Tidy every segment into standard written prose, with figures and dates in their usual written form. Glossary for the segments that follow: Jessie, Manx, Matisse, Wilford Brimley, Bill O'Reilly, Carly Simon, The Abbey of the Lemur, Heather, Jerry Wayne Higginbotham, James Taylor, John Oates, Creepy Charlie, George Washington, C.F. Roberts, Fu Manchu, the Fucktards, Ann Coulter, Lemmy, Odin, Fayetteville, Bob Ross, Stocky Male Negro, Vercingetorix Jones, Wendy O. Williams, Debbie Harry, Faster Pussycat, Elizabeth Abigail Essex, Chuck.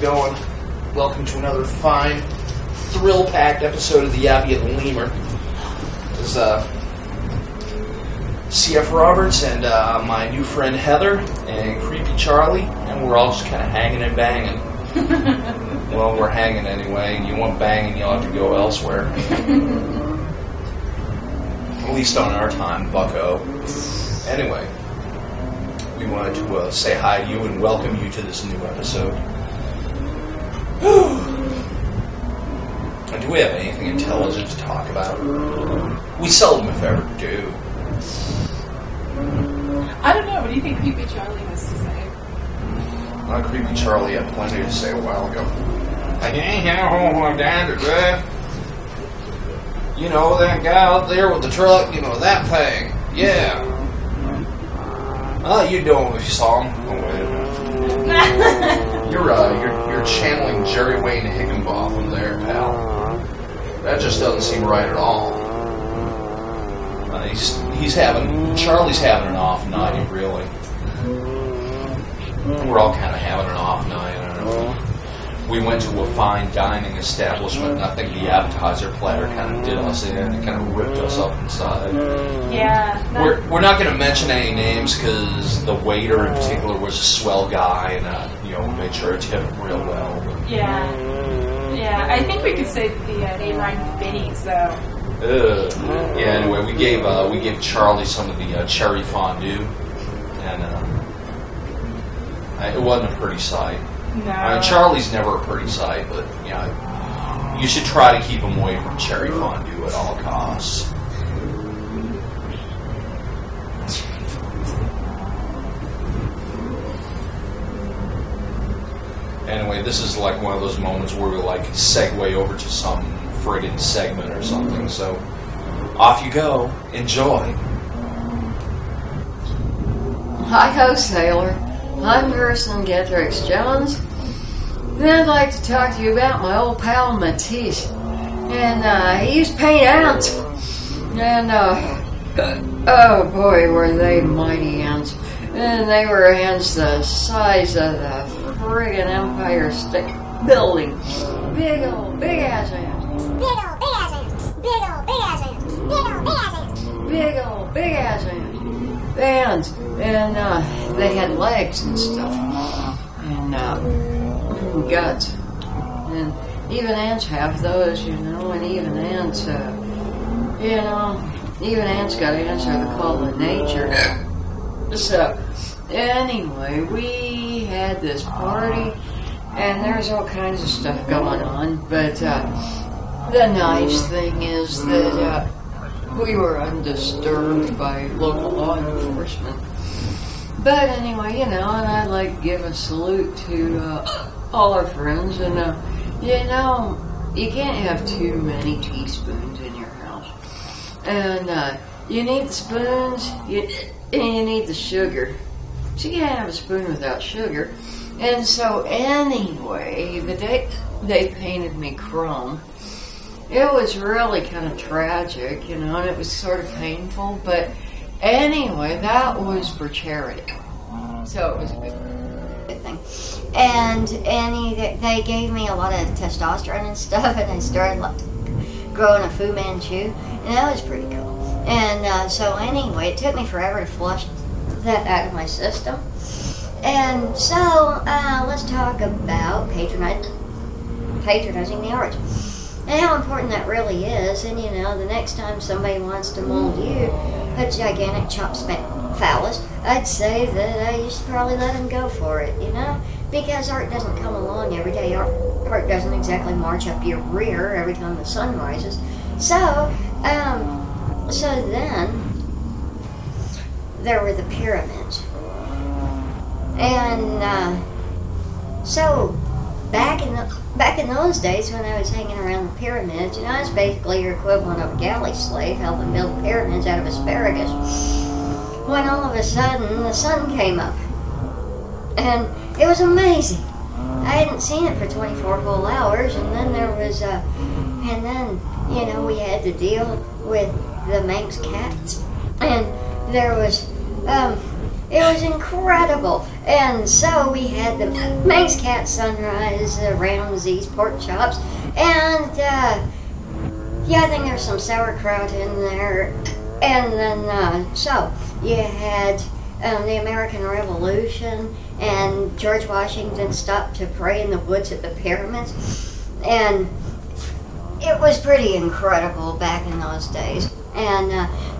Going. Welcome to another fine, thrill-packed episode of the Abbey of the Lemur. This is C.F. Roberts and my new friend Heather and Creepy Charlie, and we're all just kind of hanging and banging. Well, we're hanging anyway. You want banging, you'll have to go elsewhere. At least on our time, bucko. Anyway, we wanted to say hi to you and welcome you to this new episode. Do we have anything intelligent to talk about? We seldom, if ever, do. I don't know. What do you think Creepy Charlie has to say? Not Creepy Charlie. I had plenty to say a while ago. Like, you know, that guy out there with the truck, you know, that thing. Yeah. Oh, you know if you saw him. Oh, wait. You're channeling Jerry Wayne Higginbotham there, pal. That just doesn't seem right at all. Charlie's having an off night, really. We're all kind of having an off night. I don't know. We went to a fine dining establishment, and I think the appetizer platter kind of did us in. It kind of ripped us up inside. Yeah. We're not going to mention any names because the waiter in particular was a swell guy, and we made sure it tipped real well. But Yeah. Yeah, I think we could say the name rhymed with Benny, so... Yeah, anyway, we gave Charlie some of the cherry fondue, and it wasn't a pretty sight. No. I mean, Charlie's never a pretty sight, but you know, you should try to keep him away from cherry fondue at all costs. Anyway, this is like one of those moments where we like segue over to some friggin' segment or something, so off you go. Enjoy. Hi-ho, sailor. I'm Vercingetorix Jones, and I'd like to talk to you about my old pal Matisse. And he used to paint ants, and oh boy, were they mighty ants. And they were ants the size of the friggin' Empire State Building. Big old, big ass ants. Big ol' big ass ants. Big ol' big ass ants. Big ol' big ass ants. Big ol' big ass ants. And they had legs and stuff. And guts. And even ants have those, you know, and even ants even ants got ants are the call of nature. So anyway, we had this party and there's all kinds of stuff going on, but the nice thing is that we were undisturbed by local law enforcement. But anyway, you know, and I'd like to give a salute to all our friends. And, you know, you can't have too many teaspoons in your house. And you need the spoons, and you need the sugar. So you can't have a spoon without sugar. And so anyway, the day they painted me chrome, it was really kind of tragic, you know, and it was sort of painful, but anyway, that was for charity. So it was a good thing. And they gave me a lot of testosterone and stuff, and I started like, growing a Fu Manchu, and that was pretty cool. And so anyway, it took me forever to flush that out of my system. And so let's talk about patronizing the arts. And how important that really is, and you know, the next time somebody wants to mold you a gigantic chop phallus, I'd say that you should probably let them go for it, you know? Because art doesn't come along every day. Art doesn't exactly march up your rear every time the sun rises. So, then, there were the pyramids. And, Back in those days when I was hanging around the pyramids, you know, I was basically your equivalent of a galley slave helping build pyramids out of asparagus. When all of a sudden the sun came up. And it was amazing. I hadn't seen it for 24 whole hours, and then there was you know, we had to deal with the Manx cats. And there was it was incredible, and so we had the Manx Cat Sunrise around these pork chops, and yeah, I think there was some sauerkraut in there, and then so you had the American Revolution, and George Washington stopped to pray in the woods at the pyramids, and it was pretty incredible back in those days. And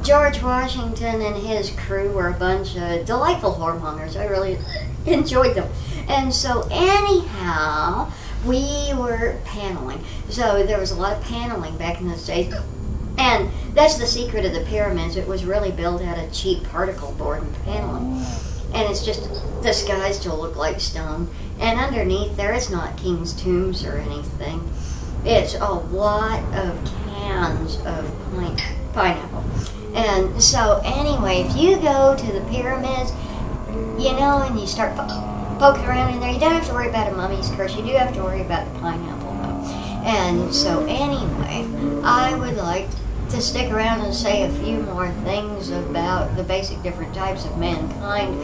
George Washington and his crew were a bunch of delightful whoremongers. I really enjoyed them. And so anyhow, we were paneling. So there was a lot of paneling back in those days. And that's the secret of the pyramids. It was really built out of cheap particle board and paneling. And it's just disguised to look like stone. And underneath there, it's not king's tombs or anything. It's a lot of cans of pineapple. And so anyway, if you go to the pyramids, you know, and you start poking around in there, you don't have to worry about a mummy's curse. You do have to worry about the pineapple, though. And so anyway, I would like to stick around and say a few more things about the basic different types of mankind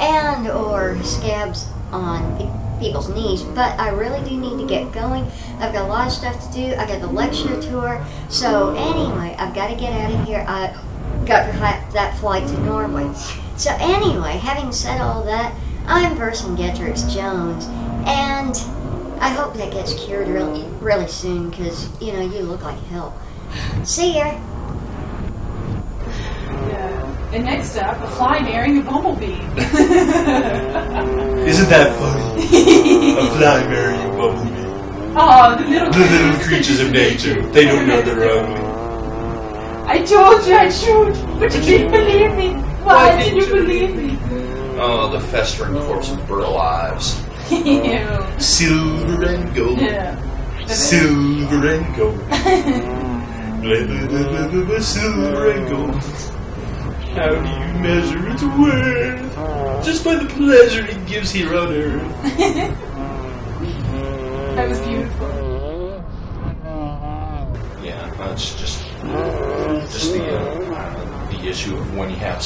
and or scabs on people's knees, but I really do need to get going. I've got a lot of stuff to do. I got the lecture tour, so anyway, I've got to get out of here. I got that flight to Norway. So anyway, having said all that, I'm Vercingetorix Jones, and I hope that gets cured really soon, because, you know, you look like hell. See ya. Yeah. And next up, a fly marrying a bumblebee. Isn't that funny? A fly marrying a bumblebee. Oh, the little creatures of nature. They don't know they're ugly. I told you I'd shoot, but you didn't believe me. Why didn't you believe me? Oh, the festering corpse of burl lives. Ew. Silver and gold. Yeah. Silver and gold. Silver and gold. How do you measure its worth? Just by the pleasure it gives here on earth. That was beautiful. Yeah, it's just the issue of when you have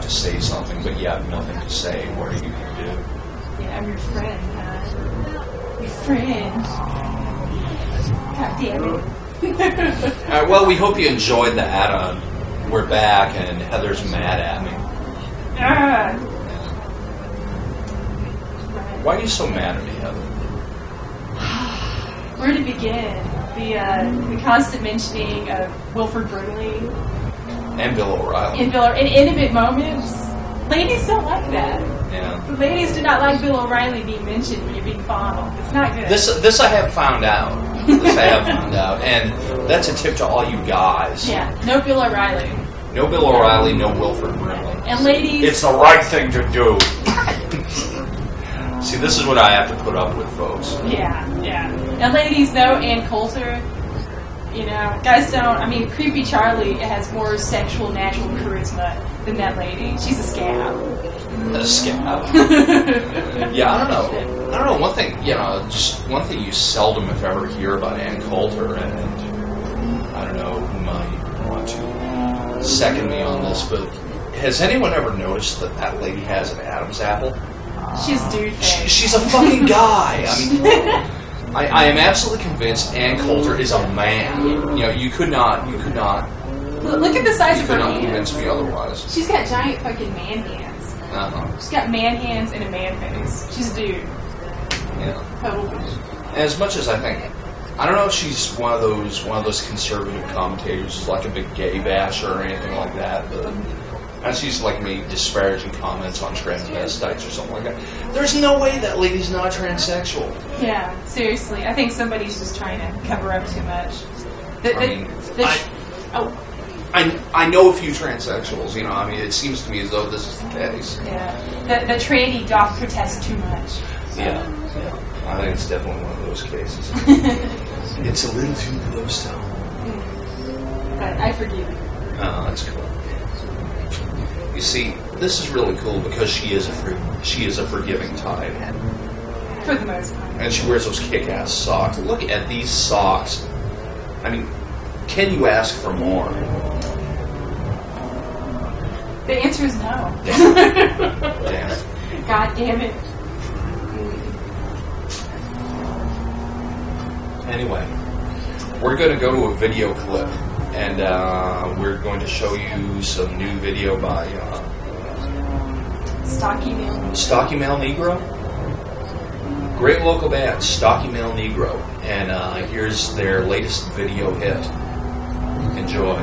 to say something, but you have nothing to say. What are you going to do? Yeah, I'm your friend, huh? Your friend. God damn it. Alright, well, we hope you enjoyed the add-on. We're back, and Heather's mad at me. Why are you so mad at me, Heather? Where to begin? The constant mentioning of Wilford Brimley. And Bill O'Reilly. In intimate moments. Ladies don't like that. Yeah. The ladies do not like Bill O'Reilly being mentioned when you're being fondled. It's not good. This I have found out. And that's a tip to all you guys. Yeah. No Bill O'Reilly. No Bill O'Reilly, no Wilford Brimley. And ladies... It's the right thing to do. See, this is what I have to put up with, folks. Yeah, yeah. And ladies, no Ann Coulter. You know, guys don't... I mean, Creepy Charlie has more sexual, natural charisma than that lady. She's a scab. A scab? Yeah, I don't know. One thing, you know, just one thing you seldom, if ever, hear about Ann Coulter, and I don't know who might want to second me on this, but has anyone ever noticed that that lady has an Adam's apple? She's dude. She's a fucking guy. I mean... I am absolutely convinced Ann Coulter is a man. You know, you could not. Look at the size of her hands. You could not convince me otherwise. She's got giant fucking man hands. Uh-huh. She's got man hands and a man face. She's a dude. Yeah. Totally. As much as I think, I don't know if she's one of those conservative commentators who's like a big gay basher or anything like that, but. And she's like made disparaging comments on transvestites or something like that. There's no way that lady's not transsexual. Yeah, seriously. I think somebody's just trying to cover up too much. I know a few transsexuals, you know. I mean, it seems to me as though this is the case. Yeah. The tranny doth protest too much. So. Yeah. I think it's definitely one of those cases. It's a little too close to home. Mm. But I forgive you. Oh, that's cool. You see, this is really cool because she is a forgiving type. For the most part. And she wears those kick-ass socks. Look at these socks. I mean, can you ask for more? The answer is no. Damn. Damn. God damn it. Anyway, we're going to go to a video clip. And we're going to show you some new video by Stocky Male Negro. Stocky Male Negro? Great local band, Stocky Male Negro. And here's their latest video hit. Enjoy.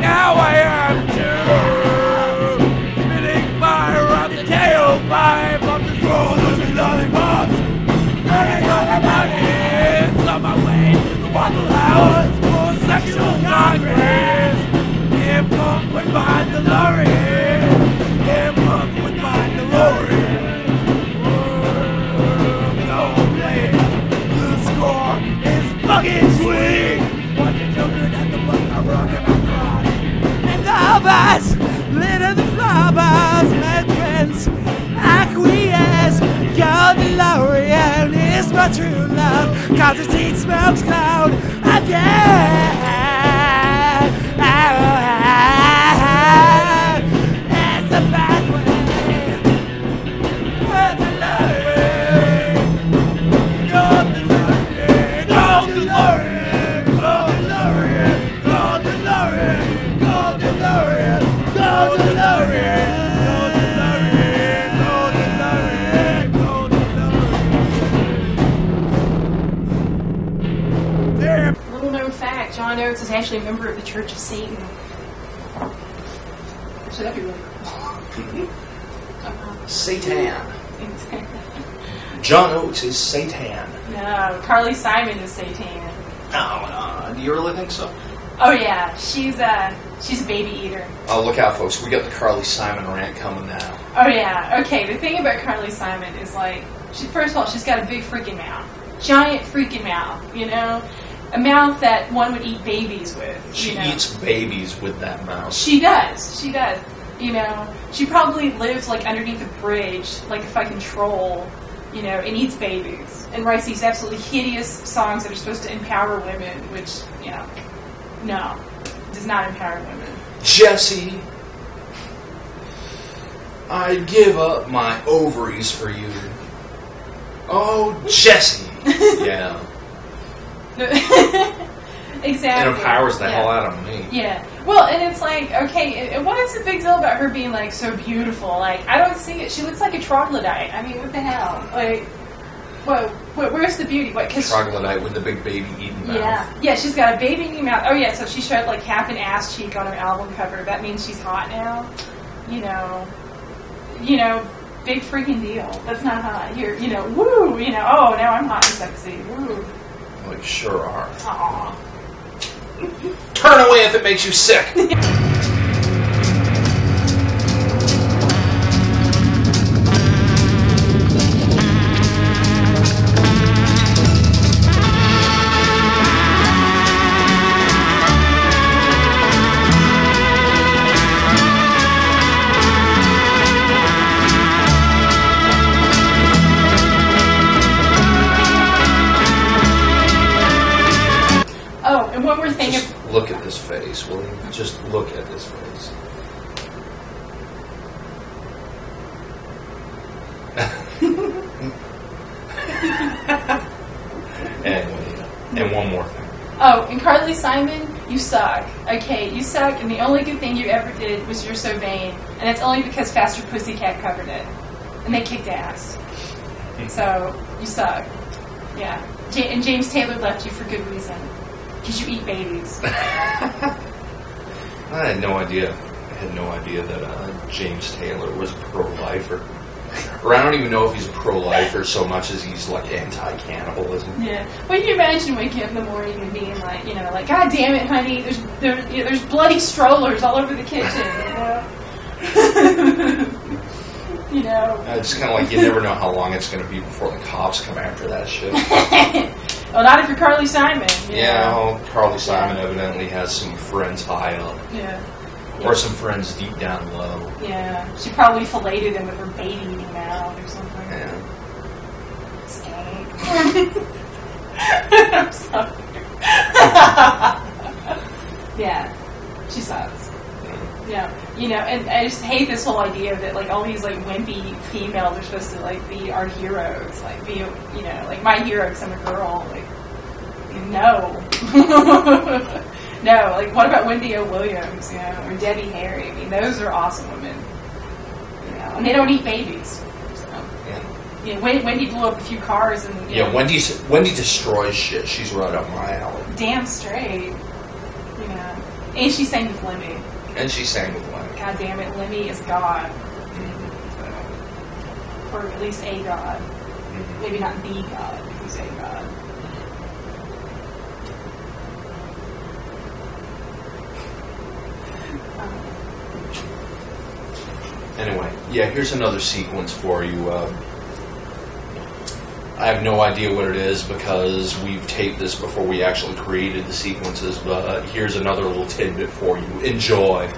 Now I am too. too loud, cause the seed smells cloud again. It's the bad way. Where's the lorry? Go the lorry. Go the lorry. Go the lorry. Go the lorry. Go the lorry. John Oates is actually a member of the Church of Satan. So that'd be really cool. Satan. John Oates is Satan. No, Carly Simon is Satan. Oh, do you really think so? Oh yeah, she's a baby eater. Oh, look out, folks! We got the Carly Simon rant coming now. Oh yeah. Okay, the thing about Carly Simon is like, she first of all, she's got a big freaking mouth, giant freaking mouth, you know. A mouth that one would eat babies with. She eats babies with that mouth. She does. She does. You know, she probably lives like underneath a bridge, like a fucking troll. You know, and eats babies and writes these absolutely hideous songs that are supposed to empower women, which you know, no, does not empower women. Jessie, I'd give up my ovaries for you. Oh, Jessie. Yeah. Exactly. It empowers the hell out of me. Yeah. Well, and it's like, okay, what is the big deal about her being, like, so beautiful? Like, I don't see it. She looks like a troglodyte. I mean, what the hell? Like, whoa, where's the beauty? What, cause troglodyte with the big baby-eating mouth. Yeah. Yeah, she's got a baby-eating mouth. Oh, yeah, so she showed, like, half an ass cheek on her album cover. That means she's hot now? You know. You know, big freaking deal. That's not hot. You're, you know, woo, you know, oh, now I'm hot and sexy. Woo. We sure are. Aww. Turn away if it makes you sick. Look at this face, will you? Just look at this face. And one more thing. Oh, and Carly Simon, you suck. Okay, you suck, and the only good thing you ever did was You're So Vain. And that's only because Faster Pussycat covered it. And they kicked ass. So, you suck. Yeah. And James Taylor left you for good reason. Because you eat babies. I had no idea. I had no idea that James Taylor was a pro-lifer. Or I don't even know if he's a pro-lifer so much as he's like anti-cannibalism. Yeah. Well, you imagine waking up in the morning and being like, you know, like, God damn it, honey, there's bloody strollers all over the kitchen, you know? You know? It's kind of like you never know how long it's going to be before the cops come after that shit. Well, not if you're Carly Simon. Yeah, well, Carly Simon evidently has some friends high up. Yeah. Or some friends deep down low. Yeah. She probably filleted him with her baby-eating mouth or something. Yeah. Skank. I'm sorry. Yeah. She sucks. Yeah. You know, and I just hate this whole idea that, like, all these, like, wimpy females are supposed to, like, be our heroes. Like, be, you know, like, my hero because I'm a girl. Like, no. No, like, what about Wendy O. Williams, you know, or Debbie Harry? I mean, those are awesome women. You know, and they don't eat babies. So. Yeah. You know, Wendy blew up a few cars and... Yeah, Wendy destroys shit. She's right up my alley. Damn straight. You know. And she sang with Lemmy. And she sang with Lemmy. God damn it, Lemmy is God. Mm-hmm. Or at least a God. Mm-hmm. Maybe not the God, but he's a God. Anyway, yeah, here's another sequence for you. I have no idea what it is because we've taped this before we actually created the sequences, but here's another little tidbit for you. Enjoy.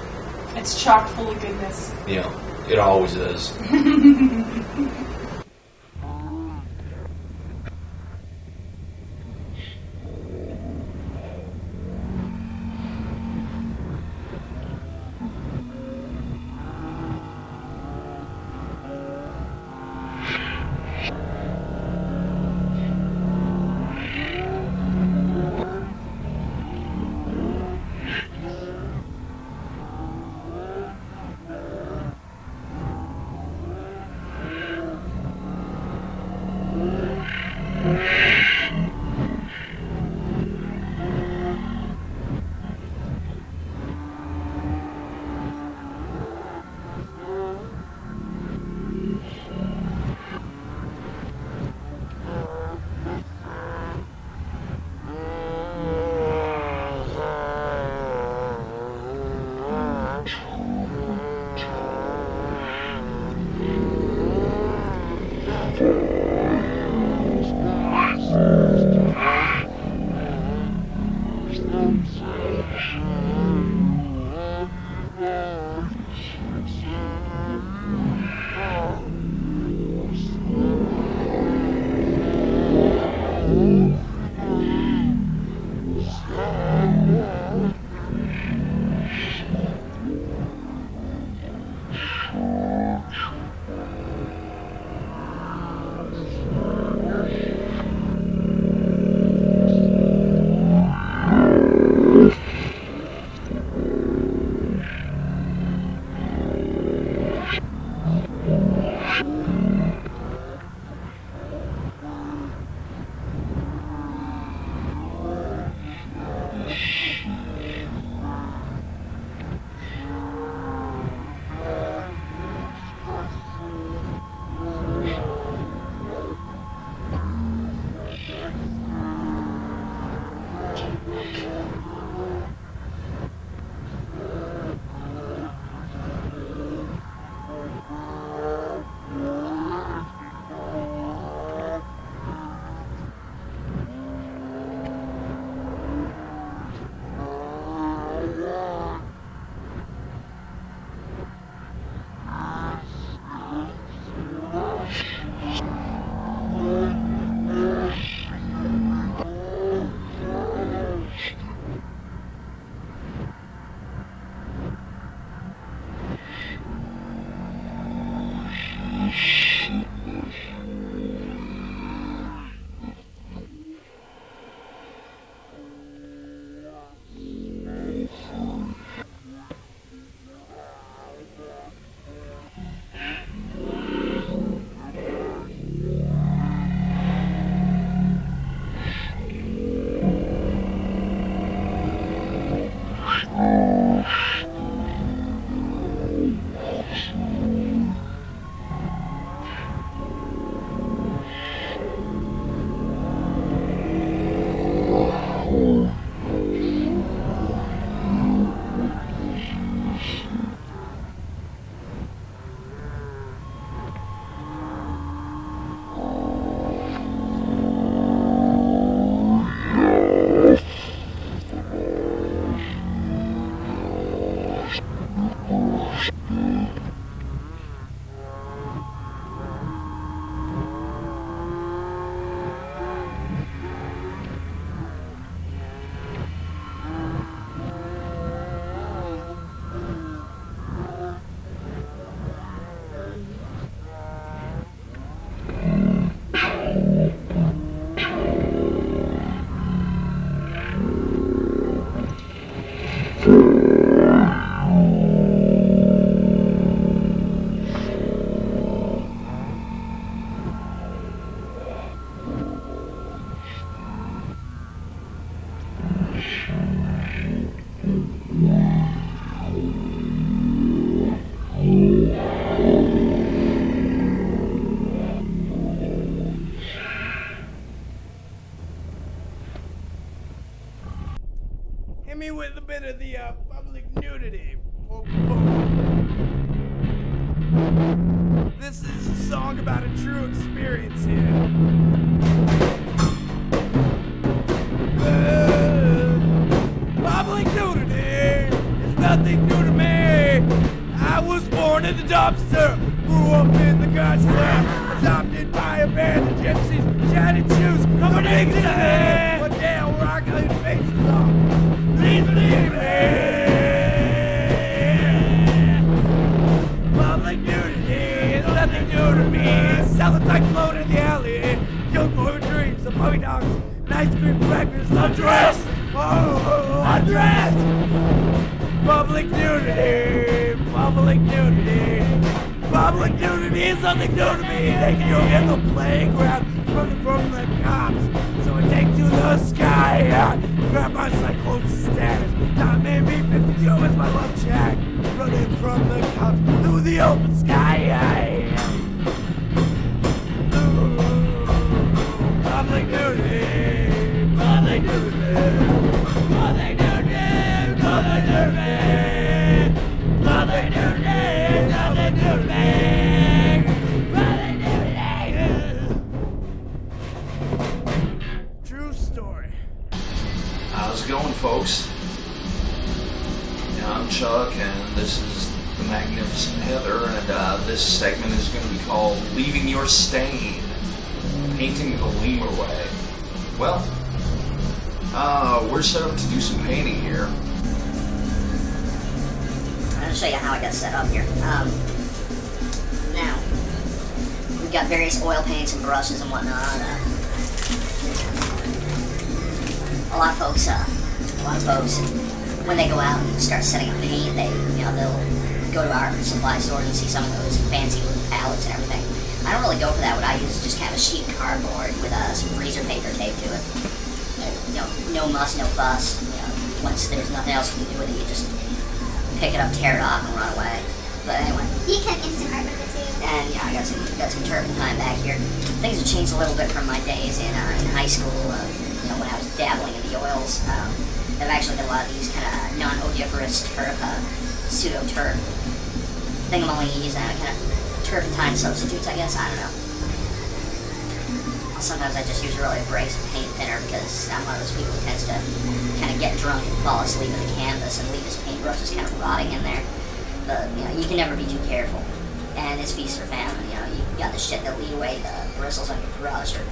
It's chock full of goodness. Yeah, it always is. This is a song about a true experience here. Public nudity is nothing new to me. I was born in the dumpster, grew up in the gutter, adopted by a band of gypsies, shattered shoes, coming into the head. One day I'll rock a faces off. Please believe me. Salads like float in the alley, young boy dreams of puppy dogs and ice cream breakfast. Undressed! Oh, undressed! Public nudity, public nudity, public nudity is something new to me. They can go in the playground, running from the cops. So I take to the sky, grab my cyclone stairs. Time made me 52 is my love check. Running from the cops through the open sky. Public nudity, public nudity, public nudity, public nudity, public nudity, public nudity, public nudity. True story. How's it going, folks? I'm Chuck, and this is the Magnificent Heather, and this segment is going to be called "Leaving Your Stain." Painting the lemur way. Well, we're set up to do some painting here. I'm going to show you how I got set up here. Now, we've got various oil paints and brushes and whatnot. A lot of folks, when they go out and start setting up paint, they'll go to our supply stores and see some of those fancy little palettes and everything. I don't really go for that. What I use is just kind of a sheet of cardboard with some freezer paper taped to it. No muss, no fuss. Once there's nothing else you can do with it, you just pick it up, tear it off, and run away. But anyway. You can instant art with it too. And yeah, I got some turpentine back here. Things have changed a little bit from my days in high school. When I was dabbling in the oils, I've actually got a lot of these kind of non-odoriferous turp, pseudo turp thingamalies, and I kind of turpentine substitutes, I guess, I don't know. Sometimes I just use really abrasive paint thinner because I'm one of those people who tends to kind of get drunk and fall asleep in the canvas and leave his paintbrushes kind of rotting in there. But, you can never be too careful. And it's feast or famine, you got the shit that lead away the bristles on your brush, or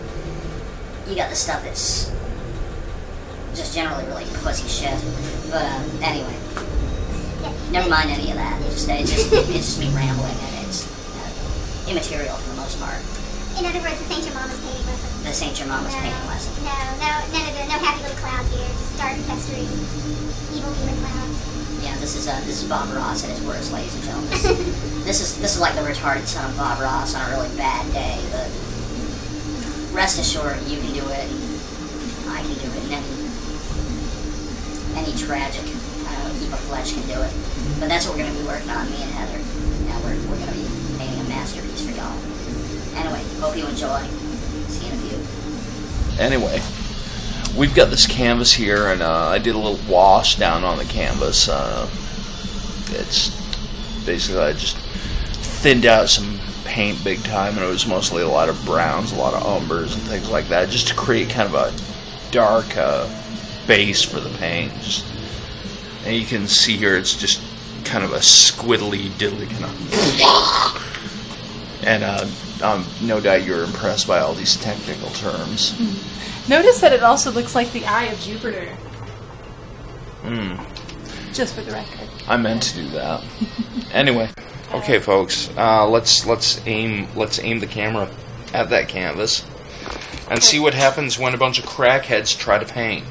you got the stuff that's just generally really pussy shit. But, anyway, never mind any of that. It's just me rambling, and it's immaterial for the most part. In other words, the Saint Germain was painting lesson. The Saint Germain was painting lesson. No, happy little clouds here. Just dark, festering, evil demon clouds. Yeah, this is Bob Ross at his worst, ladies and gentlemen. This is like the retarded son of Bob Ross on a really bad day. But rest assured, you can do it. I can do it. And any tragic heap of flesh can do it. But that's what we're going to be working on, me and Heather. Now we're going to be painting a masterpiece for y'all. Anyway, hope you enjoy. See you in a few. Anyway, we've got this canvas here, and I did a little wash down on the canvas. It's basically I just thinned out some paint big time, and it was mostly a lot of browns, a lot of umbers, and things like that, just to create kind of a dark base for the paint. And you can see here it's just kind of a squiddly diddly kind of. And no doubt you're impressed by all these technical terms. Notice that it also looks like the Eye of Jupiter. Just for the record. I meant to do that. Anyway, okay, folks, let's aim the camera at that canvas and see what happens when a bunch of crackheads try to paint.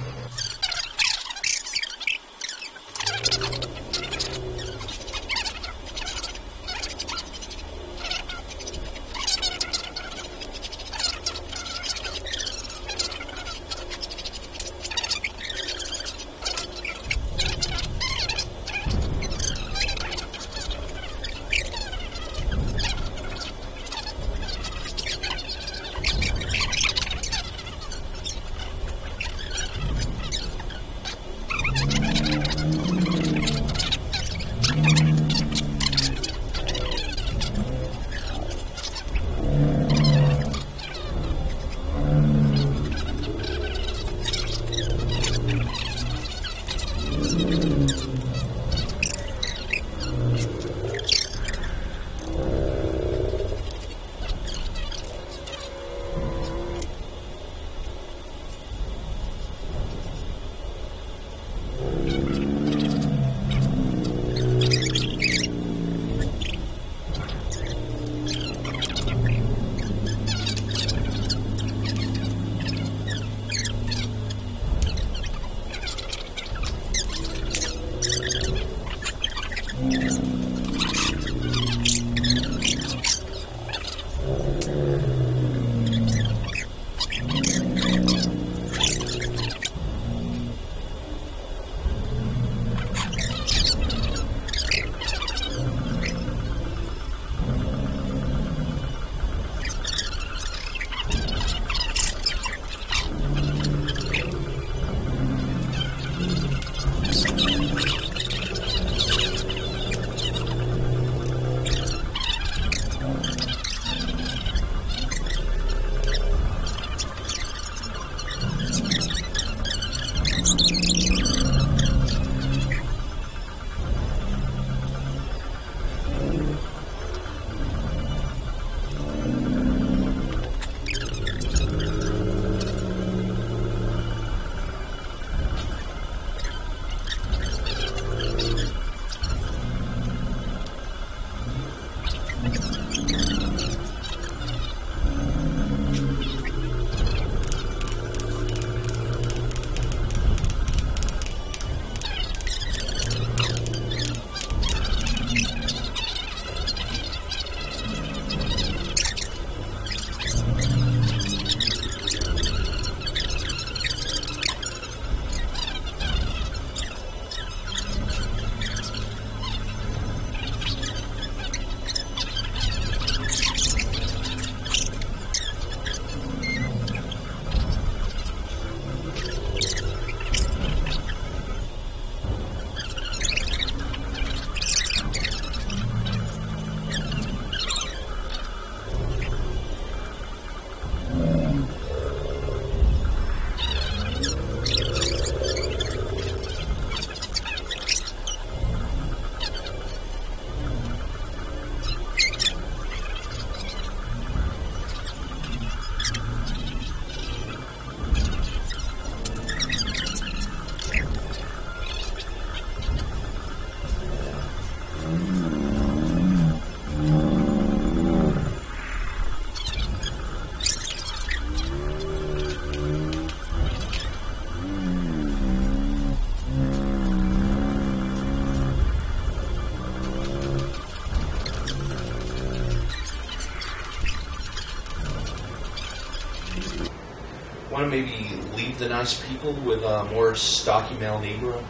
want to maybe leave the nice people with more Stocky Male Negro?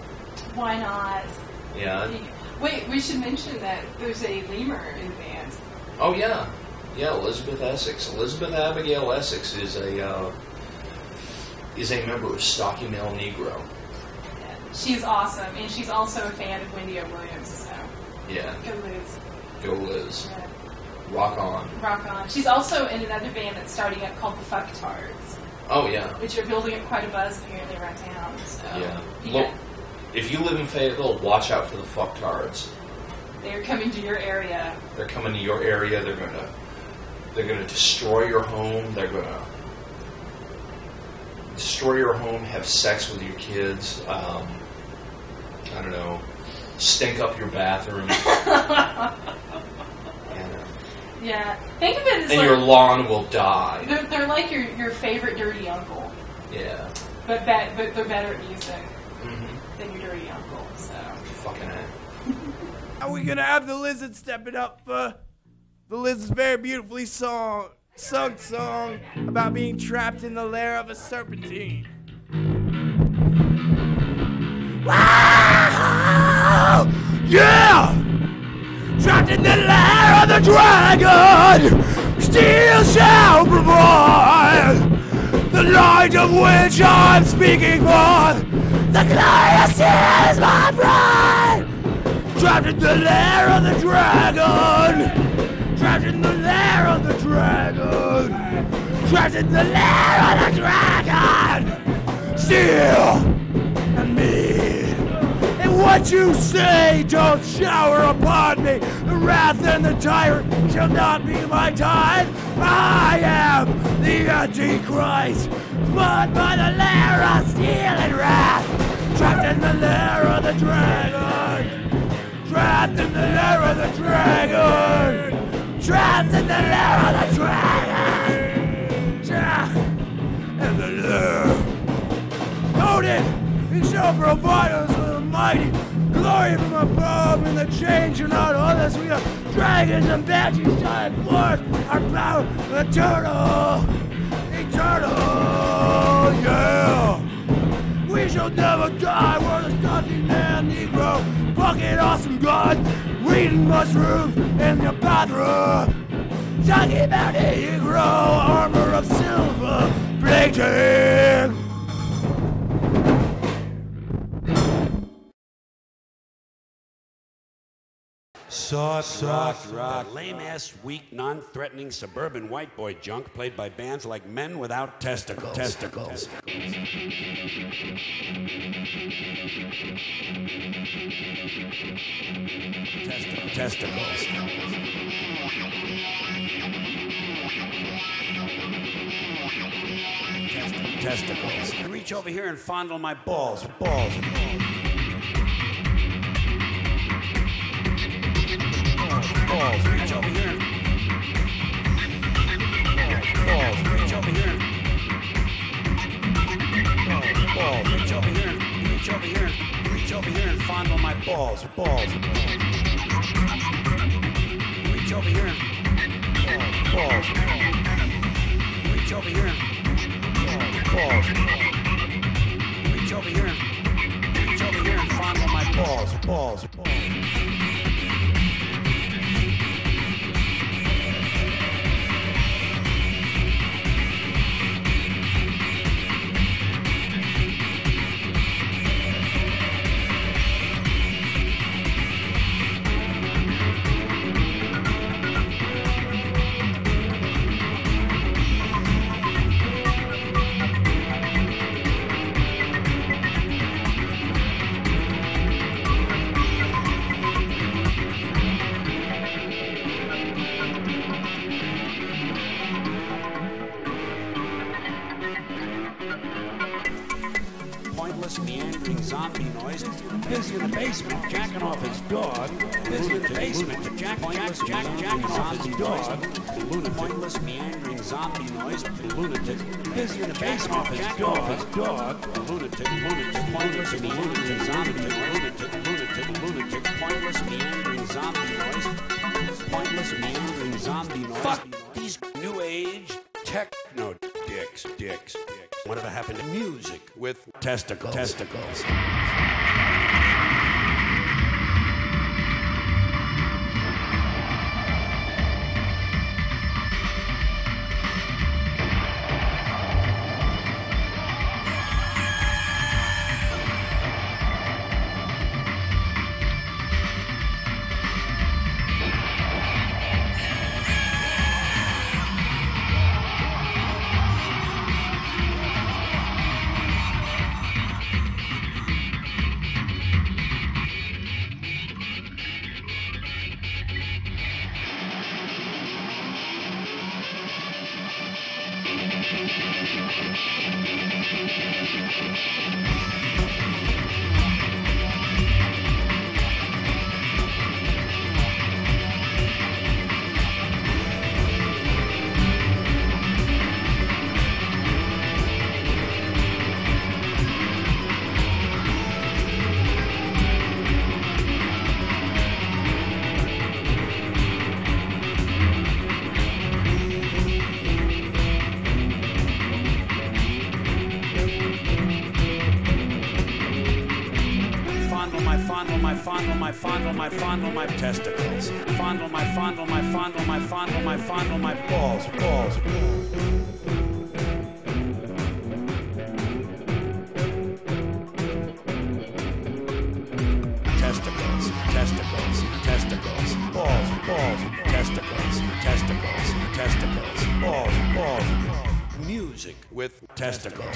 Why not? Yeah. Wait, we should mention that there's a lemur in band. Oh, yeah. Yeah, Elizabeth Essex. Elizabeth Abigail Essex is a member of Stocky Male Negro. She's awesome, and she's also a fan of Wendy O. Williams, so... Yeah. Go Liz. Go Liz. Yeah. Rock on. Rock on. She's also in another band that's starting up called the Fucktards. Oh, yeah. Which are building up quite a buzz, apparently, right now. So, yeah. Look, if you live in Fayetteville, watch out for the Fucktards. They're coming to your area. They're coming to your area. They're gonna destroy your home. They're gonna destroy your home, have sex with your kids, I don't know, stink up your bathroom. Yeah. Think of it as, and like, your lawn will die. They're like your favorite dirty uncle. Yeah. But they're better at music than your dirty uncle, so. Fucking it. Are we gonna have the lizard stepping up for the lizard's very beautifully sung song about being trapped in the lair of a serpentine? Wow! Yeah! Trapped in the lair of the dragon, still shall be born. The light of which I'm speaking forth, the glorious is my bride. Trapped in the lair of the dragon, trapped in the lair of the dragon, trapped in the lair of the dragon, still and me. What you say, don't shower upon me. The wrath and the tyrant shall not be my time. I am the Antichrist, born by the lair of steel and wrath, trapped in the lair of the dragon, trapped in the lair of the dragon, trapped in the lair of the dragon, trapped in the lair. Odin, he shall provide us with mighty glory from above, and the chains are not on us. We are dragons and banshees, giant forth our power, eternal, yeah. We shall never die. We're the Stocky Male Negro, fucking awesome god, reading mushrooms in your bathroom. Stocky Male Negro, armor of silver plating. Soft rock, lame-ass, weak, non-threatening suburban white boy junk played by bands like Men Without Testicles. Testicles. Reach over here and fondle my balls. Balls, reach over here. Balls, reach over here. Balls, reach over here. Reach over here. Reach over here and fondle my balls. Reach over here. Balls. Reach over here. Balls. Reach over here. Reach over here and fondle my balls. Pointless meandering zombie noise. Fuck these new age techno dicks. dicks. Whatever happened to music with testicles? Testicles. Fondle my balls. Testicles. Balls. Testicles. Balls. Music with testicles.